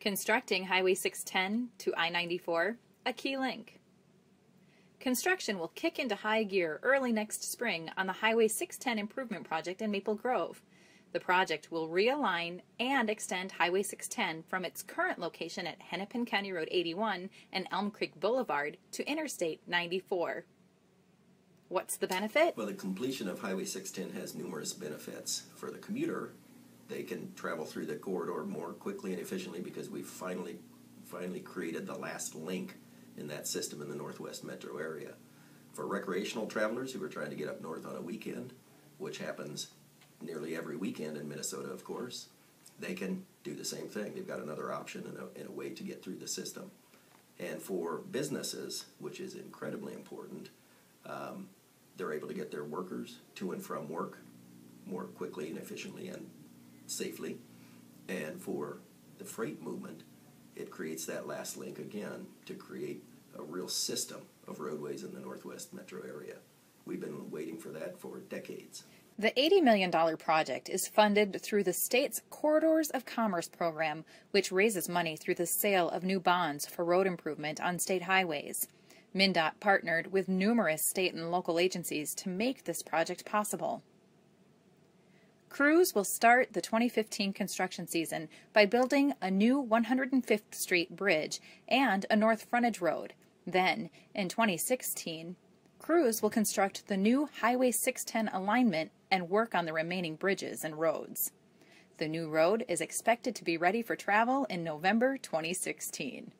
Constructing Highway 610 to I-94, a key link. Construction will kick into high gear early next spring on the Highway 610 improvement project in Maple Grove. The project will realign and extend Highway 610 from its current location at Hennepin County Road 81 and Elm Creek Boulevard to Interstate 94. What's the benefit? Well, the completion of Highway 610 has numerous benefits. For the commuter, they can travel through the corridor more quickly and efficiently because we've finally created the last link in that system in the Northwest metro area. For recreational travelers who are trying to get up north on a weekend, which happens nearly every weekend in Minnesota, of course, they can do the same thing. They've got another option and a way to get through the system. And for businesses, which is incredibly important, they're able to get their workers to and from work more quickly and efficiently and safely. And for the freight movement, it creates that last link again to create a real system of roadways in the Northwest metro area. We've been waiting for that for decades. The $80 million project is funded through the state's Corridors of Commerce program, which raises money through the sale of new bonds for road improvement on state highways. MnDOT partnered with numerous state and local agencies to make this project possible. Crews will start the 2015 construction season by building a new 105th Street bridge and a north frontage road. Then, in 2016, crews will construct the new Highway 610 alignment and work on the remaining bridges and roads. The new road is expected to be ready for travel in November 2016.